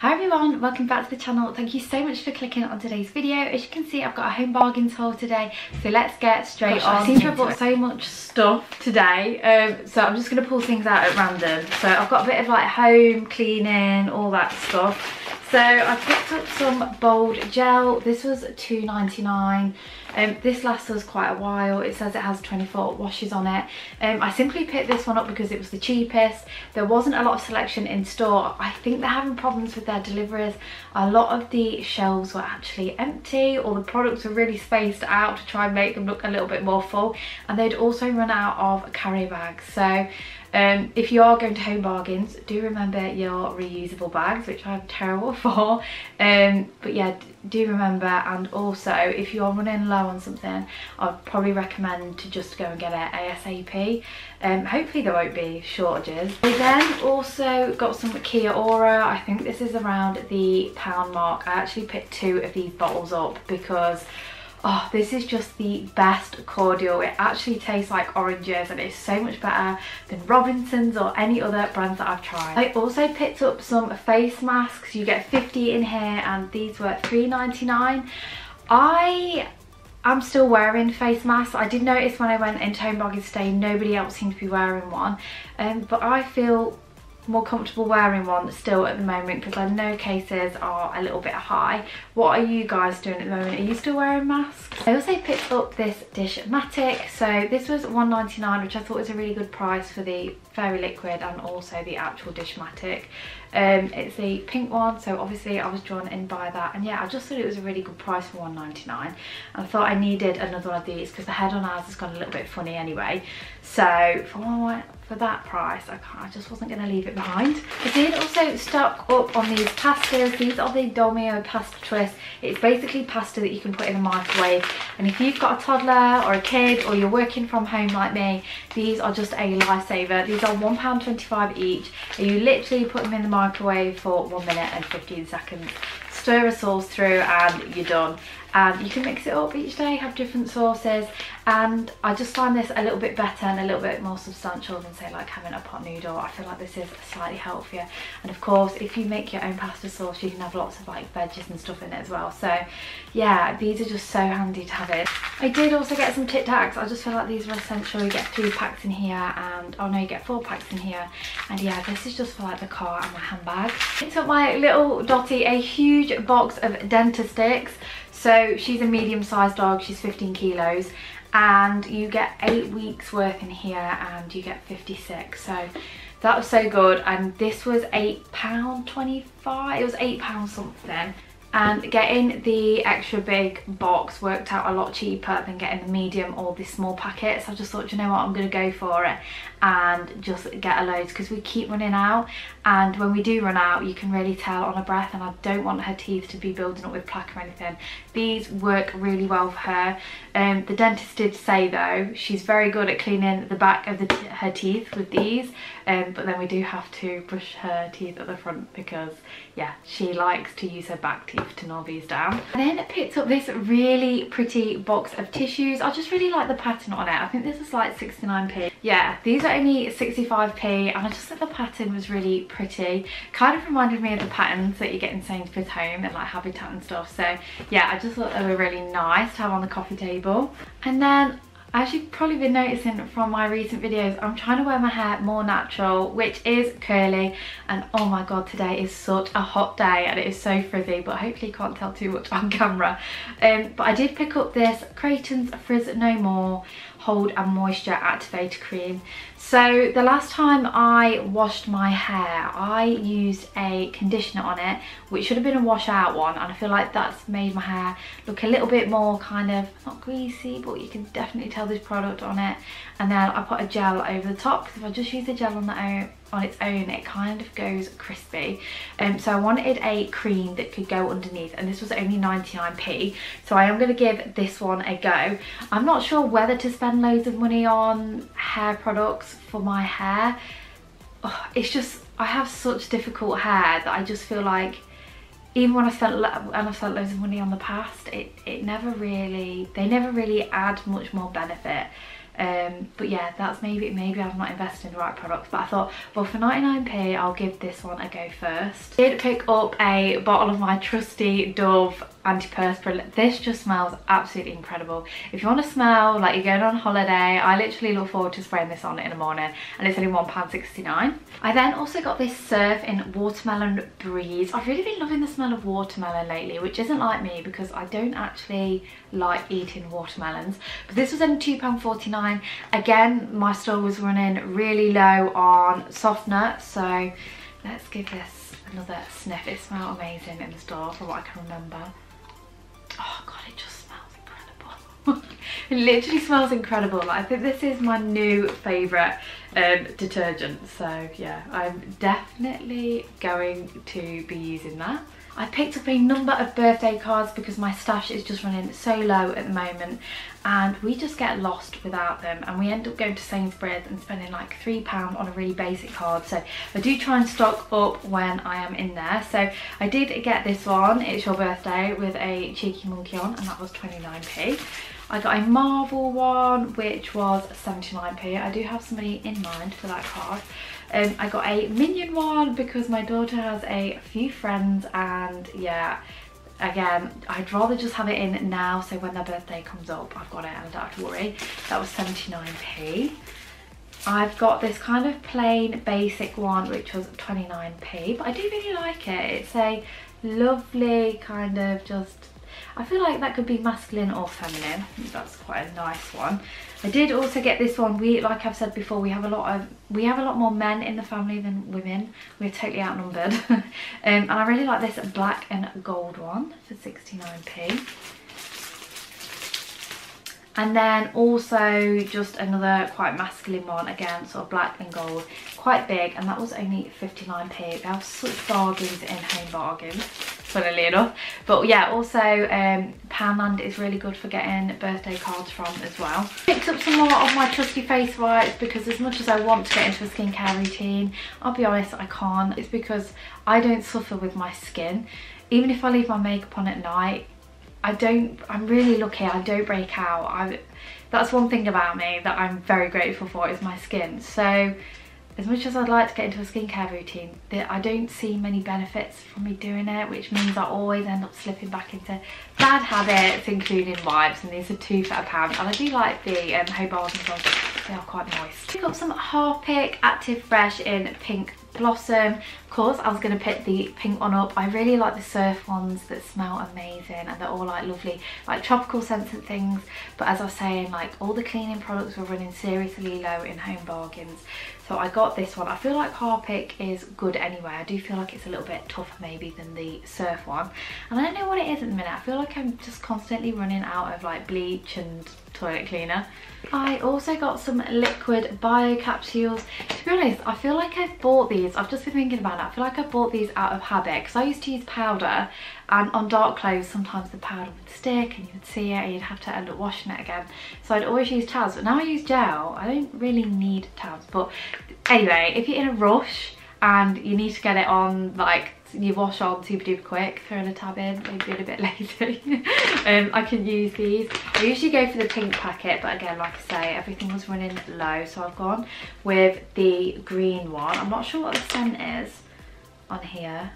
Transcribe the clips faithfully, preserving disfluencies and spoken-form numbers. Hi everyone, welcome back to the channel. Thank you so much for clicking on today's video. As you can see, I've got a Home Bargains haul today, so let's get straight Gosh, on. I seem to have bought so much stuff today, um, so I'm just going to pull things out at random. So I've got a bit of like home cleaning, all that stuff. So I picked up some Bold gel. This was two ninety-nine. Um, this lasts us quite a while. It says it has twenty-four washes on it. Um, I simply picked this one up because it was the cheapest. There wasn't a lot of selection in store. I think they're having problems with their deliveries. A lot of the shelves were actually empty, or the products were really spaced out to try and make them look a little bit more full. And they'd also run out of carry bags. So Um, if you are going to Home Bargains, do remember your reusable bags, which I'm terrible for. Um, but yeah, do remember. And also, if you are running low on something, I'd probably recommend to just go and get it ASAP. Um, hopefully there won't be shortages. We then also got some Kia Ora. I think this is around the pound mark. I actually picked two of these bottles up because oh, this is just the best cordial. It actually tastes like oranges and it's so much better than Robinson's or any other brands that I've tried. I also picked up some face masks. You get fifty in here and these were three ninety-nine. I am still wearing face masks. I did notice when I went into Home Bargains today, nobody else seemed to be wearing one. Um, but I feel more comfortable wearing one still at the moment because I know cases are a little bit high. What are you guys doing at the moment? Are you still wearing masks? I also picked up this Dishmatic. So this was one ninety-nine, which I thought was a really good price for the fairy liquid and also the actual Dishmatic. Um, it's a pink one, so obviously I was drawn in by that, and yeah, I just thought it was a really good price for one ninety-nine. I thought I needed another one of these because the head on ours has gone a little bit funny anyway, so for one, for that price I, can't, I just wasn't going to leave it behind. I did also stock up on these pastas. These are the Dolmio Pasta Twist. It's basically pasta that you can put in the microwave, and if you've got a toddler or a kid or you're working from home like me, these are just a lifesaver. These are one pound twenty-five each, and you literally put them in the microwave for one minute and fifteen seconds. Stir a sauce through and you're done. And you can mix it up each day, have different sauces, and I just find this a little bit better and a little bit more substantial than say like having a pot noodle. I feel like this is slightly healthier, and of course if you make your own pasta sauce you can have lots of like veggies and stuff in it as well. So yeah, these are just so handy to have it. I did also get some Tic Tacs. I just feel like these are essential. You get three packs in here, and oh no, you get four packs in here, and yeah, this is just for like the car and my handbag. I took my little Dottie a huge box of Dentistix. So she's a medium-sized dog, she's fifteen kilos, and you get eight weeks worth in here and you get fifty-six. So that was so good, and this was eight pounds twenty-five, it was eight pounds something. And getting the extra big box worked out a lot cheaper than getting the medium or the small packet. So I just thought, you know what, I'm going to go for it and just get a load, because we keep running out. And when we do run out, you can really tell on her breath, and I don't want her teeth to be building up with plaque or anything. These work really well for her. Um, the dentist did say, though, she's very good at cleaning the back of the t her teeth with these. Um, but then we do have to brush her teeth at the front because, yeah, she likes to use her back teeth to gnaw these down. And then picked up this really pretty box of tissues. I just really like the pattern on it. I think this is like sixty-nine p. Yeah, these are only sixty-five p, and I just thought the pattern was really pretty. Kind of reminded me of the patterns that you get in Sainsbury's Home and like Habitat and stuff. So yeah, I just thought they were really nice to have on the coffee table. And then, as you've probably been noticing from my recent videos, I'm trying to wear my hair more natural, which is curly, and oh my god, today is such a hot day and it is so frizzy, but hopefully you can't tell too much on camera. Um, but I did pick up this Creighton's Frizz No More Hold and Moisture Activator Cream. So the last time I washed my hair, I used a conditioner on it, which should have been a washout one, and I feel like that's made my hair look a little bit more kind of, not greasy, but you can definitely tell there's product on it. And then I put a gel over the top, because if I just use the gel on the own, on its own, it kind of goes crispy. Um, so I wanted a cream that could go underneath, and this was only ninety-nine p, so I am going to give this one a go. I'm not sure whether to spend loads of money on hair products for my hair. Oh, it's just, I have such difficult hair that I just feel like even when I spent and I've spent loads of money on the past, it, it never really, they never really add much more benefit. Um, but yeah, that's maybe, maybe I've not invested in the right products, but I thought, well, for ninety-nine p I'll give this one a go first. I did pick up a bottle of my trusty Dove antiperspirant. This just smells absolutely incredible. If you want to smell like you're going on holiday, I literally look forward to spraying this on in the morning, and it's only one pound sixty-nine. I then also got this Surf in Watermelon Breeze. I've really been loving the smell of watermelon lately, which isn't like me because I don't actually like eating watermelons, but this was only two pounds forty-nine. Again, my store was running really low on soft nuts, so let's give this another sniff. It smelled amazing in the store from what I can remember. Oh god, it just smells incredible. It literally smells incredible. I think this is my new favourite um, detergent, so yeah, I'm definitely going to be using that. I picked up a number of birthday cards because my stash is just running so low at the moment, and we just get lost without them, and we end up going to Sainsbury's and spending like three pounds on a really basic card. So I do try and stock up when I am in there. So I did get this one, It's Your Birthday, with a cheeky monkey on, and that was twenty-nine p. I got a Marvel one, which was seventy-nine p. I do have somebody in mind for that card. Um, I got a Minion one because my daughter has a few friends, and yeah, again, I'd rather just have it in now, so when their birthday comes up, I've got it and I don't have to worry. That was seventy-nine p. I've got this kind of plain basic one, which was twenty-nine p, but I do really like it. It's a lovely kind of just, I feel like that could be masculine or feminine. That's quite a nice one. I did also get this one. We, like I've said before, we have a lot of we have a lot more men in the family than women. We're totally outnumbered. um, and I really like this black and gold one for sixty-nine p. And then also just another quite masculine one, again, sort of black and gold, quite big, and that was only fifty-nine p. They have such bargains in Home Bargains, funnily enough. But yeah, also um, Poundland is really good for getting birthday cards from as well. Picked up some more of my trusty face wipes because as much as I want to get into a skincare routine, I'll be honest, I can't. It's because I don't suffer with my skin. Even if I leave my makeup on at night, I don't, I'm really lucky, I don't break out. I, that's one thing about me that I'm very grateful for, is my skin. So as much as I'd like to get into a skincare routine, I don't see many benefits from me doing it, which means I always end up slipping back into bad habits, including wipes, and these are two for a pound. And I do like the um, Hobarts ones, they are quite moist. Pick up some Harpic Active Fresh in Pink Blossom. Of course, I was going to pick the pink one up. I really like the Surf ones that smell amazing, and they're all like lovely, like tropical scents and things. But as I was saying, like all the cleaning products were running seriously low in Home Bargains. So I got this one. I feel like Harpic is good anyway. I do feel like it's a little bit tougher maybe than the Surf one. And I don't know what it is at the minute. I feel like I'm just constantly running out of like bleach and toilet cleaner. I also got some liquid bio capsules. To be honest, I feel like I've bought these, I've just been thinking about it, I feel like I bought these out of habit because I used to use powder, and on dark clothes sometimes the powder would stick and you would see it and you'd have to end up washing it again, so I'd always use towels, but now I use gel. I don't really need towels, but anyway, if you're in a rush and you need to get it on, like you wash on super duper quick, throwing a tab in, maybe being a bit lazy, um, I can use these. I usually go for the pink packet, but again, like I say, everything was running low, so I've gone with the green one. I'm not sure what the scent is on here.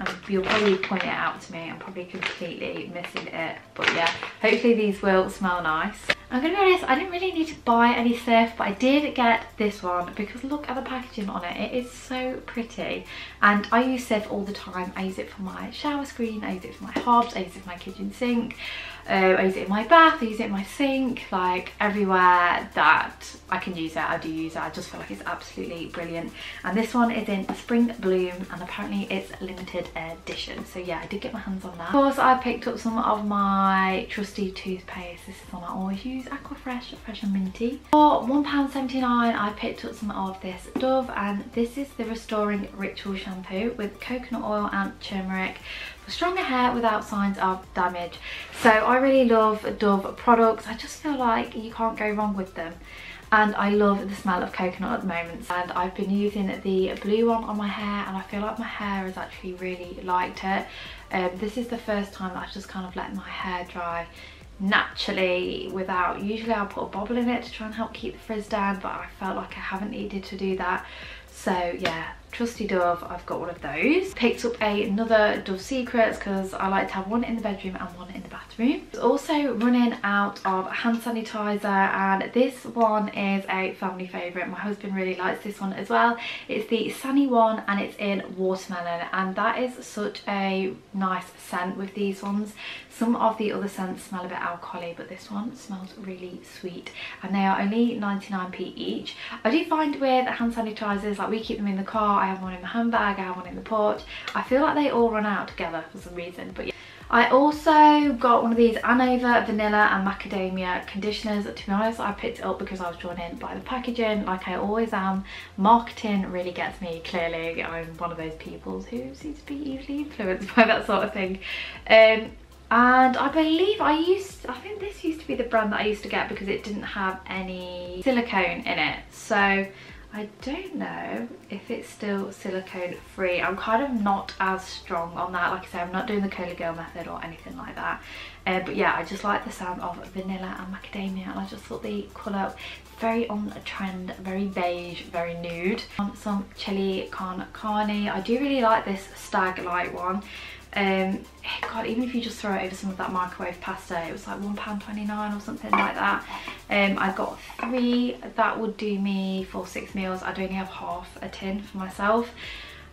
Um, you'll probably point it out to me. I'm probably completely missing it, but yeah, hopefully these will smell nice. I'm gonna be honest, I didn't really need to buy any Surf, but I did get this one because look at the packaging on it. It is so pretty, and I use Sif all the time. I use it for my shower screen, I use it for my hobs, I use it for my kitchen sink, uh, I use it in my bath, I use it in my sink, like everywhere that I can use it, I do use it. I just feel like it's absolutely brilliant. And this one is in Spring Bloom, and apparently it's limited edition. So yeah, I did get my hands on that. Of course, I picked up some of my trusty toothpaste. This is one I always use. Aqua Fresh, Fresh and Minty. For one pound seventy-nine I picked up some of this Dove, and this is the Restoring Ritual Shampoo with coconut oil and turmeric for stronger hair without signs of damage. So I really love Dove products. I just feel like you can't go wrong with them. And I love the smell of coconut at the moment, and I've been using the blue one on my hair, and I feel like my hair has actually really liked it. Um, this is the first time that I've just kind of let my hair dry naturally without, usually I'll put a bobble in it to try and help keep the frizz down, but I felt like I haven't needed to do that. So yeah, trusty Dove, I've got one of those. Picked up a, another Dove Secrets because I like to have one in the bedroom and one in the bathroom. It's also running out of hand sanitizer, and this one is a family favourite. My husband really likes this one as well. It's the Sani one and it's in watermelon, and that is such a nice scent with these ones. Some of the other scents smell a bit alcohol-y, but this one smells really sweet, and they are only ninety-nine p each. I do find with hand sanitizers, like we keep them in the car, I have one in the handbag, I have one in the porch. I feel like they all run out together for some reason, but yeah. I also got one of these Anova vanilla and macadamia conditioners. To be honest, I picked it up because I was drawn in by the packaging, like I always am. Marketing really gets me, clearly. I'm one of those people who seem to be easily influenced by that sort of thing. Um, and I believe I used, I think this used to be the brand that I used to get because it didn't have any silicone in it. So I don't know if it's still silicone free. I'm kind of not as strong on that. Like I say, I'm not doing the Cola Girl method or anything like that. Uh, but yeah, I just like the sound of vanilla and macadamia, and I just thought the colour very on trend, very beige, very nude. Um, some chili con carne. I do really like this Stag light one. Um, God, even if you just throw it over some of that microwave pasta, it was like one pound twenty-nine or something like that. Um, I got three. That would do me for six meals. I'd only have half a tin for myself.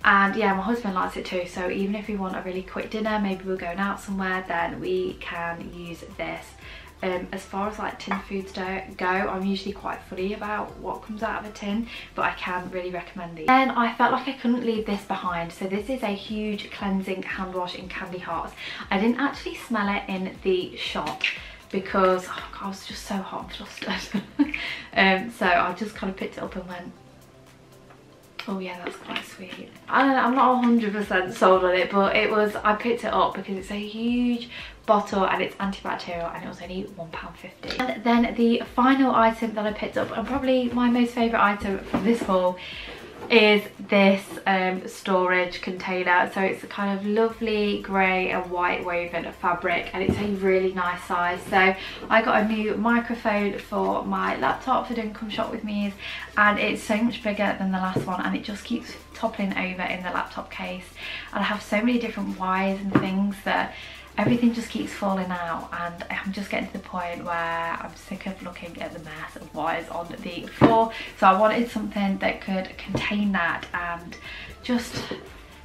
And yeah, my husband likes it too, so even if we want a really quick dinner, maybe we're going out somewhere, then we can use this. Um, as far as like tin foods go, I'm usually quite funny about what comes out of a tin, but I can really recommend these. Then I felt like I couldn't leave this behind, so this is a huge cleansing hand wash in Candy Hearts. I didn't actually smell it in the shop because oh God, I was just so hot and flustered. um, so I just kind of picked it up and went, oh yeah, that's quite sweet. I don't know, I'm not one hundred percent sold on it, but it was, I picked it up because it's a huge bottle and it's antibacterial, and it was only one pound fifty. And then the final item that I picked up, and probably my most favourite item from this haul, is this um, storage container. So it's a kind of lovely grey and white woven fabric, and it's a really nice size. So I got a new microphone for my laptop for doing Come Shop With Me's, and it's so much bigger than the last one, and it just keeps toppling over in the laptop case. And I have so many different wires and things that everything just keeps falling out, and I'm just getting to the point where I'm sick of looking at the mess of wires on the floor. So I wanted something that could contain that and just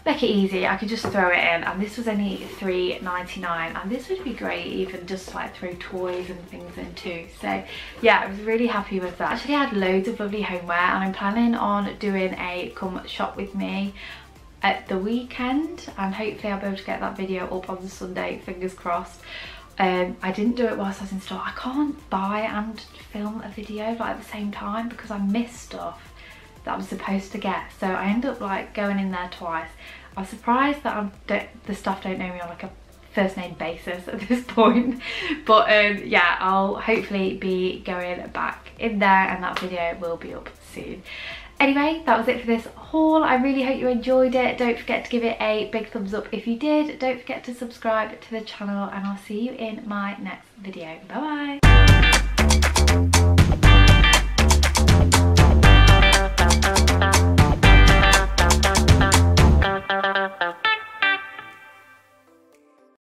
make it easy. I could just throw it in, and this was only three ninety-nine, and this would be great even just like throw toys and things in too. So yeah, I was really happy with that. Actually, I had loads of lovely homeware, and I'm planning on doing a Come Shop With Me at the weekend, and hopefully I'll be able to get that video up on the Sunday, fingers crossed. Um, I didn't do it whilst I was in store. I can't buy and film a video like at the same time because I miss stuff that I'm supposed to get, so I end up like going in there twice. I'm surprised that I'm don't, the staff don't know me on like a first name basis at this point, but um, yeah, I'll hopefully be going back in there, and that video will be up soon. Anyway, that was it for this haul. I really hope you enjoyed it. Don't forget to give it a big thumbs up if you did. Don't forget to subscribe to the channel, and I'll see you in my next video. Bye bye.